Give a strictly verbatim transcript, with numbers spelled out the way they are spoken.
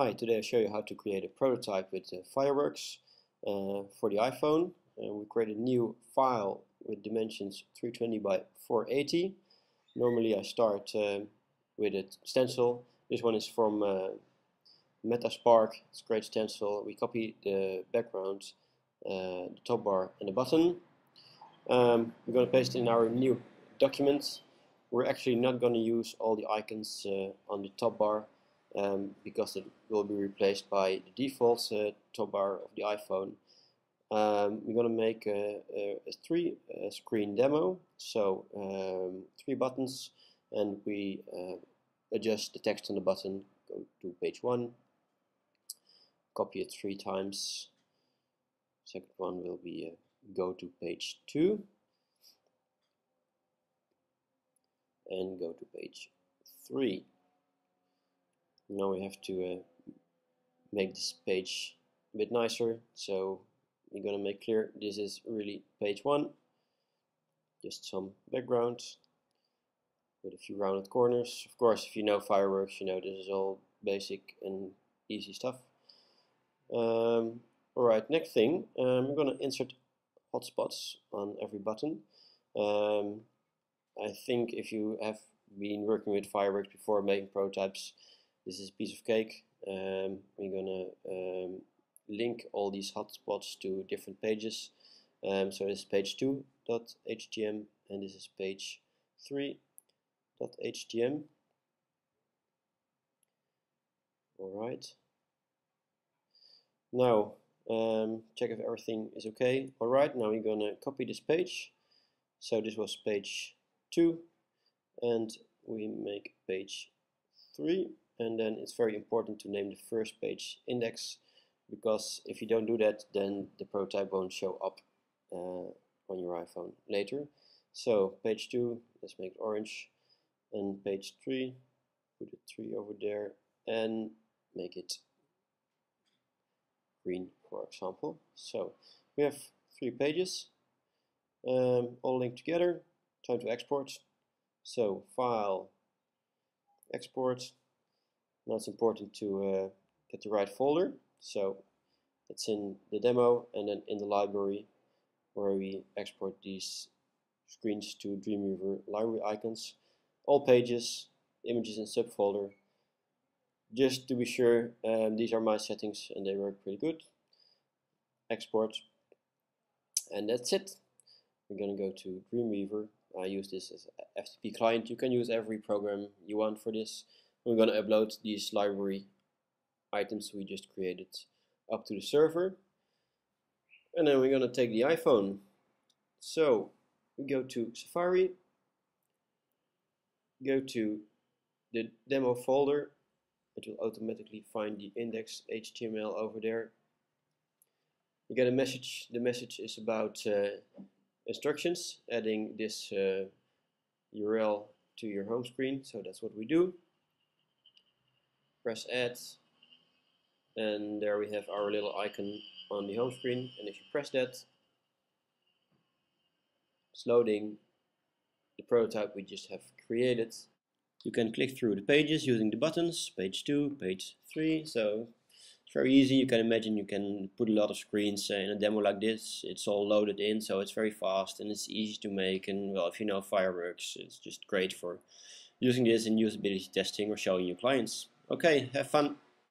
Hi, today I'll show you how to create a prototype with uh, Fireworks uh, for the iPhone. Uh, we create a new file with dimensions three twenty by four eighty. Normally I start uh, with a stencil. This one is from uh, MetaSpark. It's a great stencil. We copy the background, uh, the top bar and the button. Um, we're going to paste in our new document. We're actually not going to use all the icons uh, on the top bar um, because it will be replaced by the default uh, top bar of the iPhone. Um, we're going to make a, a, a three a screen demo, so um, three buttons, and we uh, adjust the text on the button. Go to page one, copy it three times. Second one will be uh, go to page two. And go to page three. Now we have to uh, make this page a bit nicer, so we're gonna make clear this is really page one, just some background with a few rounded corners. Of course, if you know Fireworks, you know this is all basic and easy stuff. Um, alright, next thing, um, I'm gonna insert hotspots on every button. Um, I think if you have been working with Fireworks before, making prototypes, this is a piece of cake. Um, we're gonna um, link all these hotspots to different pages. Um, so this is page two dot H T M and this is page three dot H T M. Alright. Now, um, check if everything is okay. Alright, now we're gonna copy this page. So this was page two, and we make page three, and then it's very important to name the first page index, because if you don't do that, then the prototype won't show up uh, on your iPhone later. So page two, let's make it orange, and page three, put a three over there and make it green, for example. So we have three pages, um, all linked together. Time to export. So file, export. Now it's important to uh, get the right folder. So it's in the demo and then in the library where we export these screens to Dreamweaver library icons. All pages, images, and subfolder. Just to be sure, um, these are my settings and they work pretty good. Export, and that's it. We're gonna go to Dreamweaver. I use this as an F T P client. You can use every program you want for this. We're going to upload these library items we just created up to the server. And then we're going to take the iPhone. So we go to Safari, go to the demo folder. It will automatically find the index dot H T M L over there. You get a message. The message is about uh, instructions, adding this uh, U R L to your home screen. So that's what we do. Press add, and there we have our little icon on the home screen, and if you press that, it's loading the prototype we just have created. You can click through the pages using the buttons, page two, page three, so it's very easy. You can imagine you can put a lot of screens uh, in a demo like this. It's all loaded in, so it's very fast and it's easy to make. And well, if you know Fireworks, it's just great for using this in usability testing or showing your clients. Okay, have fun!